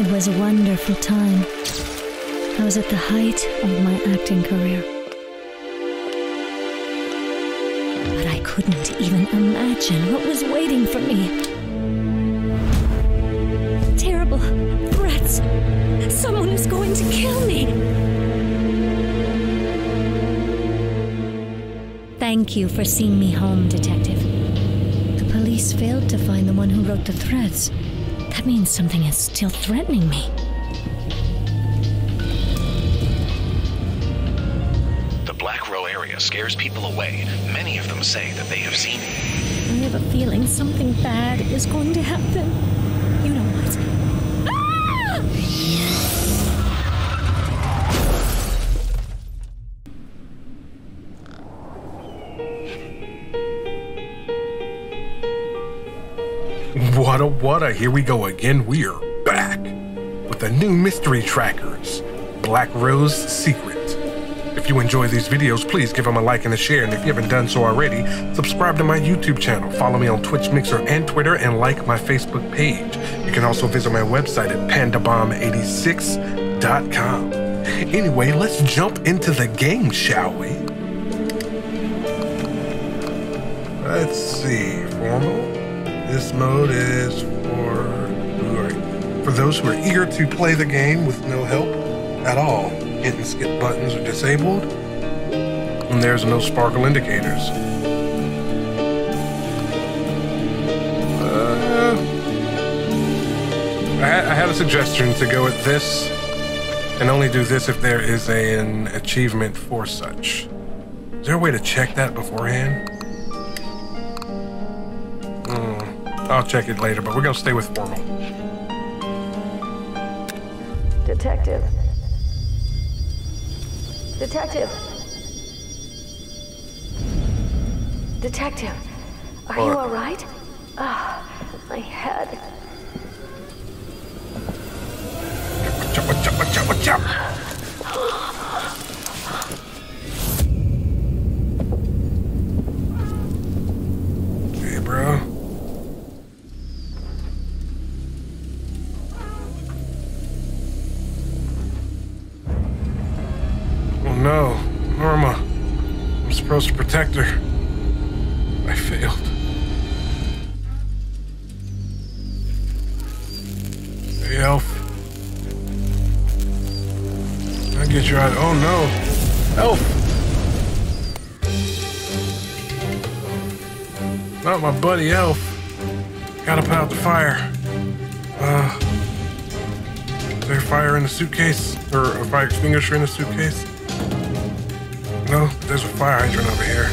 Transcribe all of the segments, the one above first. It was a wonderful time. I was at the height of my acting career. But I couldn't even imagine what was waiting for me. Terrible threats. Someone is going to kill me. Thank you for seeing me home, Detective. The police failed to find the one who wrote the threats. That means something is still threatening me. The Blackrow area scares people away. Many of them say that they have seen it. I have a feeling something bad is going to happen. You know what? What a, here we go again. We are back with the new Mystery Trackers, Blackrow's Secret. If you enjoy these videos, please give them a like and a share. And if you haven't done so already, subscribe to my YouTube channel. Follow me on Twitch, Mixer, and Twitter, and like my Facebook page. You can also visit my website at pandabomb86.com. Anyway, let's jump into the game, shall we? Let's see, formal. This mode is for those who are eager to play the game with no help at all. Hit and skip buttons are disabled, and there's no sparkle indicators. I have a suggestion to go with this, and only do this if there is an achievement for such. Is there a way to check that beforehand? I'll check it later, but we're gonna stay with formal. Detective. Detective. Detective. Are you all right? Ah, my head. Hey, bro. No, Norma. I'm supposed to protect her. I failed. Hey, Elf. I'll get you out. Oh no, Elf. Not my buddy, Elf. Gotta put out the fire. Is there fire in the suitcase, or a fire extinguisher in the suitcase? No, there's a fire hydrant over here.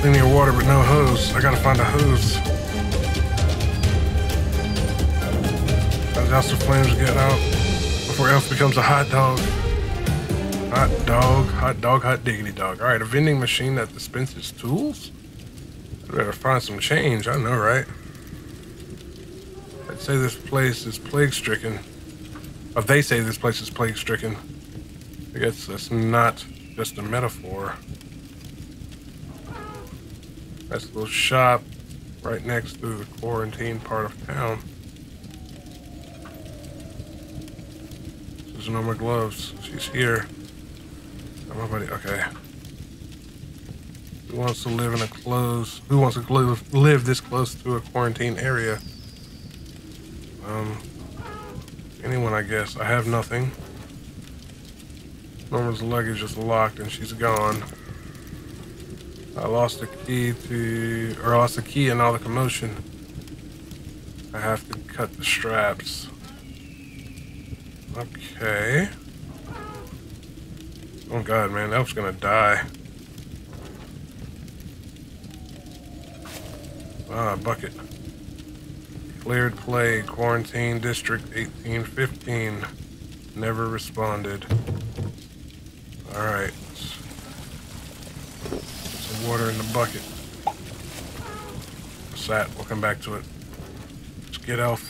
Plenty of water, but no hose. I gotta find a hose. I'll douse the flames to get out before Elf becomes a hot dog. Hot dog, hot dog, hot diggity dog. All right, a vending machine that dispenses tools? I better find some change, I know, right? I'd say this place is plague-stricken. Oh, they say this place is plague-stricken. I guess that's not just a metaphor. That's a little shop right next to the quarantine part of town. There's no more gloves. She's here. Nobody. Okay. Who wants to live in a close? Who wants to live this close to a quarantine area? Anyone, I guess. I have nothing. Norma's luggage is locked and she's gone. I lost the key to, or lost the key in all the commotion. I have to cut the straps. Okay. Oh God, man, Elf's gonna die. Ah, bucket. Cleared play, quarantine district 1815. Never responded. Alright. Some water in the bucket. What's that? We'll come back to it. Let's get Elf.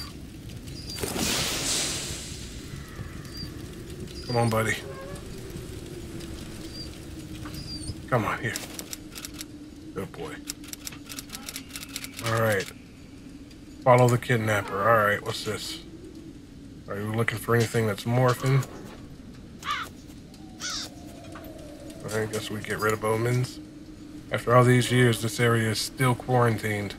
Come on, buddy. Come on, here. Good boy. Alright. Follow the kidnapper. Alright, what's this? Are you looking for anything that's morphing? I guess we get rid of omens. After all these years, this area is still quarantined.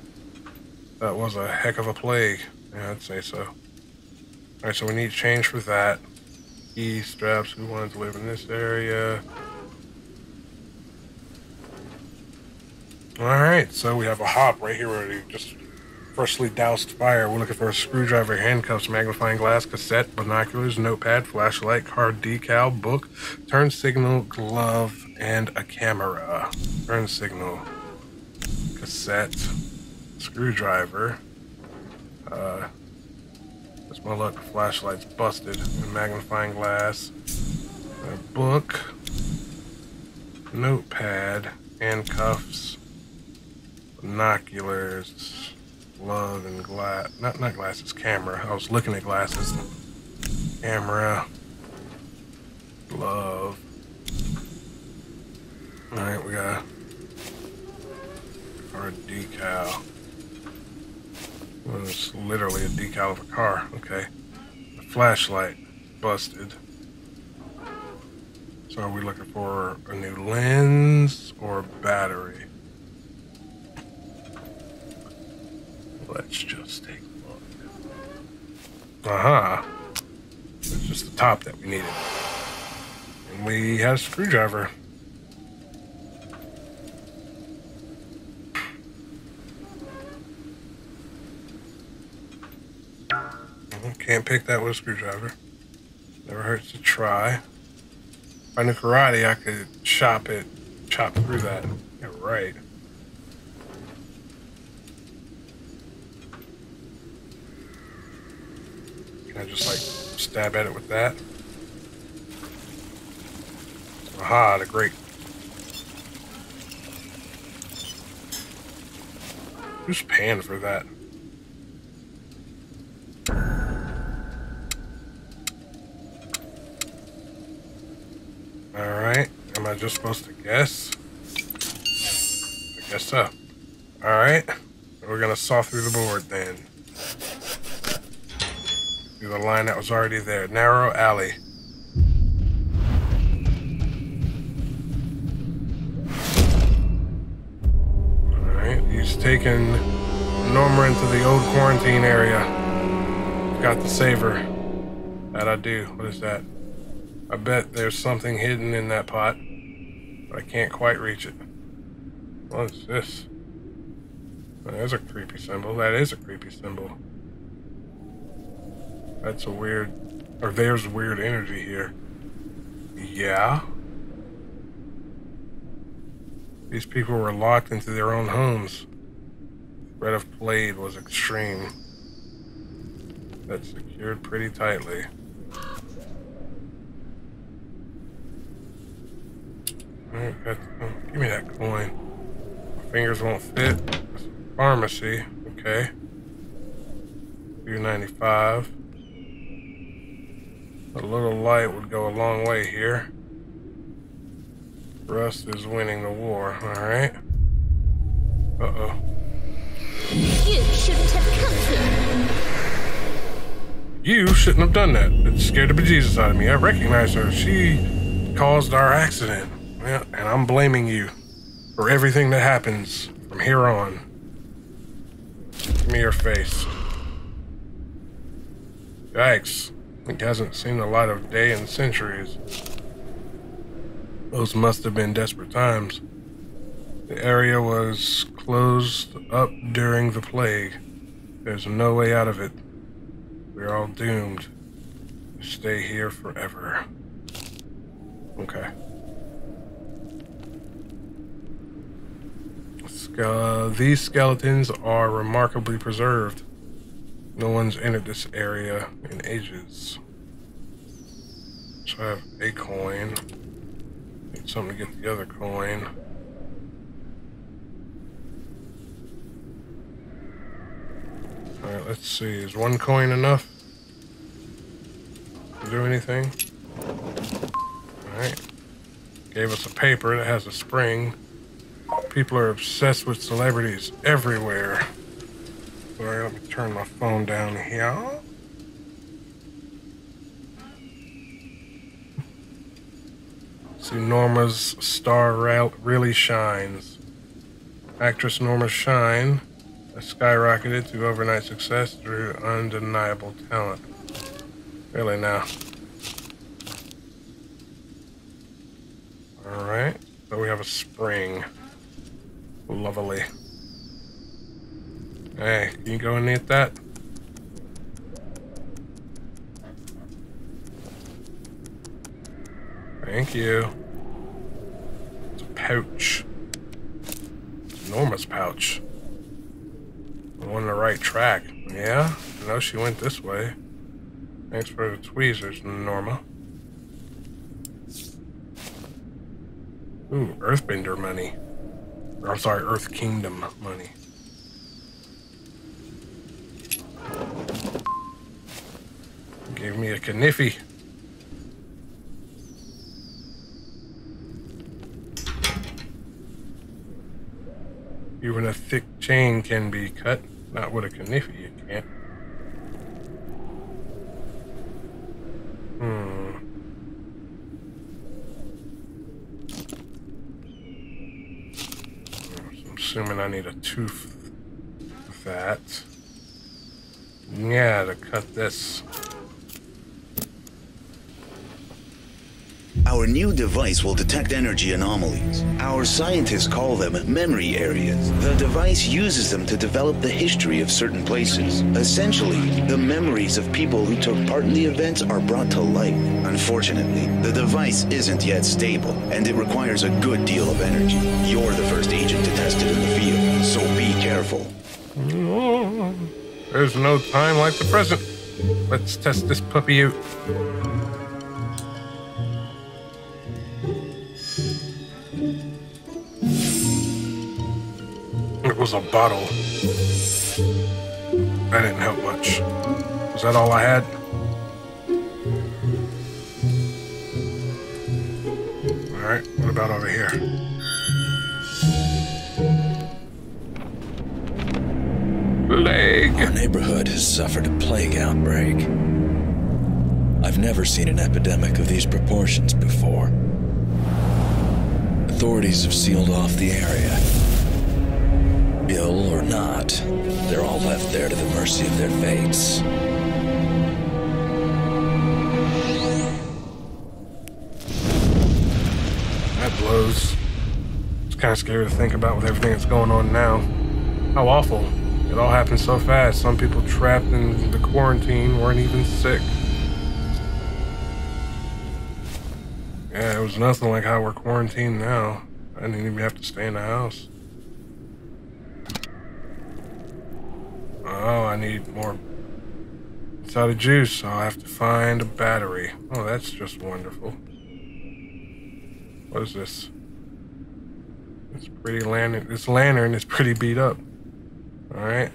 That was a heck of a plague. Yeah, I'd say so. Alright, so we need change for that. E straps, who wanted to live in this area? Alright, so we have a hop right here already. Just freshly doused fire. We're looking for a screwdriver, handcuffs, magnifying glass, cassette, binoculars, notepad, flashlight, car decal, book, turn signal, glove, and a camera. Turn signal, cassette, screwdriver. That's my luck. Flashlight's busted. And magnifying glass, a book, notepad, handcuffs, binoculars, glove, and glass. Not glasses, camera. I was looking at glasses. Camera, glove. All right, we got our decal. Well, it's literally a decal of a car. Okay. The flashlight busted. So are we looking for a new lens or battery? Let's just take a look. Aha. It's just the top that we needed. And we have a screwdriver. Can't pick that with a screwdriver. Never hurts to try. If I knew karate, I could chop through that. Yeah, right. Can I just like stab at it with that? Aha, the grate. Who's paying for that? Alright, am I just supposed to guess? I guess so. Alright, we're gonna saw through the board then. Through the line that was already there. Narrow alley. Alright, he's taken Norma into the old quarantine area. Got the saver. That I do. What is that? I bet there's something hidden in that pot, but I can't quite reach it. What is this? That is a creepy symbol. That is a creepy symbol. That's a weird... or there's weird energy here. Yeah? These people were locked into their own homes. The threat of plague was extreme. That's secured pretty tightly. Give me that coin. My fingers won't fit. Pharmacy. Okay. 295. A little light would go a long way here. Rust is winning the war. Alright. Uh-oh. You shouldn't have come here. You shouldn't have done that. It scared the bejesus out of me. I recognize her. She caused our accident. Yeah, and I'm blaming you for everything that happens from here on. Give me your face. Yikes. It hasn't seen the light of day in centuries. Those must have been desperate times. The area was closed up during the plague. There's no way out of it. We're all doomed to stay here forever. Okay. These skeletons are remarkably preserved. No one's entered this area in ages. So I have a coin. Need something to get the other coin. Alright, let's see. Is one coin enough to do anything? Alright. Gave us a paper that has a spring. People are obsessed with celebrities everywhere. So I have to turn my phone down here. See, Norma's star really shines. Actress Norma Shine has skyrocketed to overnight success through undeniable talent. Really now. Alright, so we have a spring. Lovely. Hey, can you go and eat that? Thank you. It's a pouch. It's an enormous pouch. I'm on the right track. Yeah? I know she went this way. Thanks for the tweezers, Norma. Ooh, Earthbender money. Or, I'm sorry, Earth Kingdom money. Give me a kniffy. Even a thick chain can be cut, not with a kniffy, you can't. I'm assuming I need a tooth with that. Yeah, to cut this. Our new device will detect energy anomalies. Our scientists call them memory areas. The device uses them to develop the history of certain places. Essentially, the memories of people who took part in the events are brought to light. Unfortunately, the device isn't yet stable, and it requires a good deal of energy. You're the first agent to test it in the field, so be careful. There's no time like the present. Let's test this puppy out. Was a bottle. That didn't help much. Was that all I had? Alright, what about over here? Plague! Our neighborhood has suffered a plague outbreak. I've never seen an epidemic of these proportions before. Authorities have sealed off the area. Ill or not, they're all left there to the mercy of their fates. That blows. It's kind of scary to think about with everything that's going on now. How awful. It all happened so fast. Some people trapped in the quarantine weren't even sick. Yeah, it was nothing like how we're quarantined now. I didn't even have to stay in the house. Oh, I need more. It's out of juice, so I'll have to find a battery. Oh, that's just wonderful. What is this? This pretty lantern. This lantern is pretty beat up. Alright.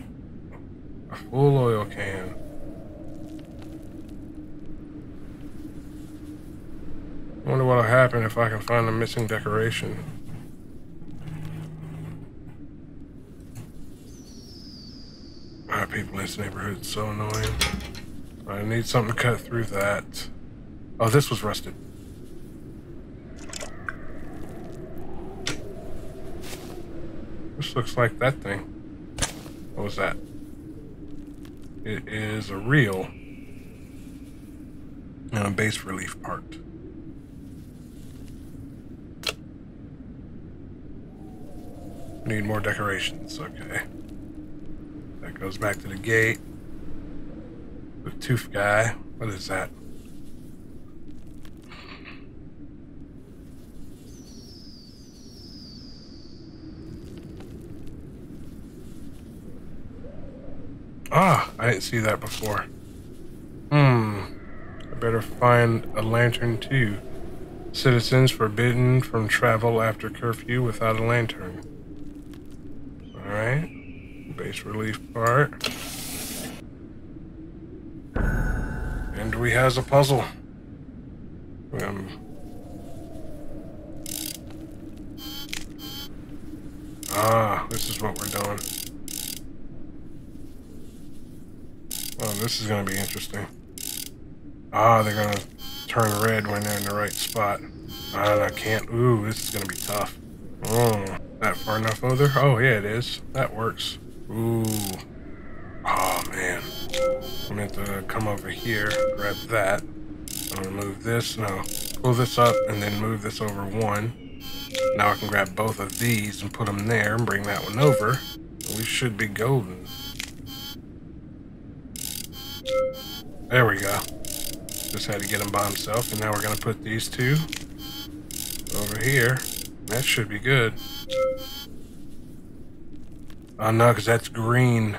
A full oil can. I wonder what'll happen if I can find a missing decoration. People in this neighborhood, it's so annoying. I need something to cut through that. Oh, this was rusted. This looks like that thing. What was that? It is a reel and a bas relief part. Need more decorations, okay. That goes back to the gate. The tooth guy. What is that? Ah, I didn't see that before. I better find a lantern too. Citizens forbidden from travel after curfew without a lantern. Alright. Base relief part. And we has a puzzle. This is what we're doing. Oh, this is going to be interesting. Ah, they're going to turn red when they're in the right spot. Ah, I can't. Ooh, this is going to be tough. Oh, that far enough over? Oh, yeah, it is. That works. Ooh. Oh, man. I meant to come over here, grab that. I'm going to move this. No. Pull this up and then move this over one. Now I can grab both of these and put them there and bring that one over. We should be golden. There we go. Just had to get him by himself, and now we're going to put these two over here. That should be good. Oh no, because that's green.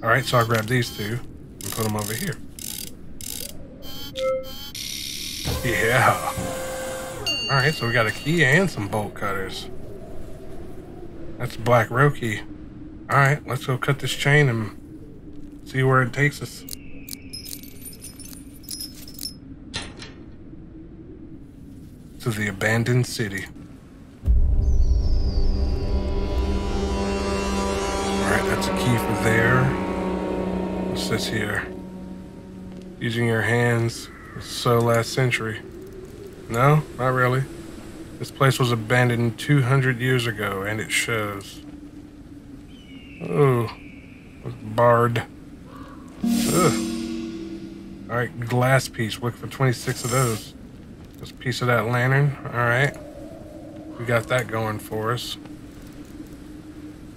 Alright, so I'll grab these two and put them over here. Yeah! Alright, so we got a key and some bolt cutters. That's a Blackrow key. Alright, let's go cut this chain and see where it takes us. To the abandoned city. Alright, that's a key for there. What's this here? Using your hands. So last century. No, not really. This place was abandoned 200 years ago, and it shows. Ooh. Barred. Ugh. Alright, glass piece. Look for 26 of those. This piece of that lantern. Alright. We got that going for us.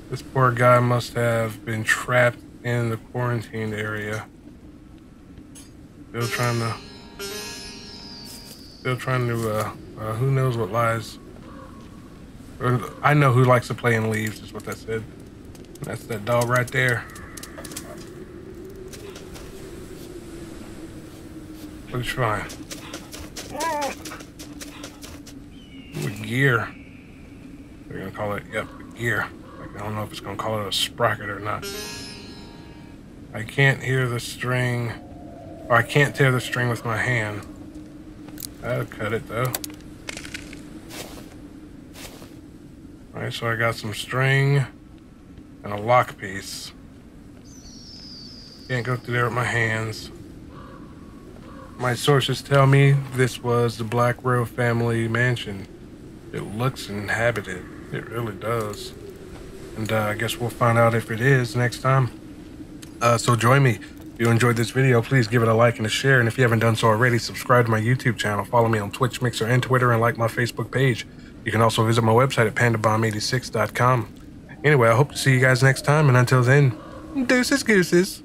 This poor guy must have been trapped in the quarantined area. Still trying to who knows what lies. Or, I know who likes to play in leaves, is what that said. That's that dog right there. Let's try. Ooh, gear. They're gonna call it, yep, gear. Like, I don't know if it's gonna call it a sprocket or not. I can't hear the string, or I can't tear the string with my hand. That'll cut it though. Alright, so I got some string and a lock piece. Can't go through there with my hands. My sources tell me this was the Blackrow family mansion. It looks inhabited. It really does. And I guess we'll find out if it is next time. So join me. If you enjoyed this video, please give it a like and a share. And if you haven't done so already, subscribe to my YouTube channel. Follow me on Twitch, Mixer, and Twitter, and like my Facebook page. You can also visit my website at pandabomb86.com. Anyway, I hope to see you guys next time. And until then, deuces gooses.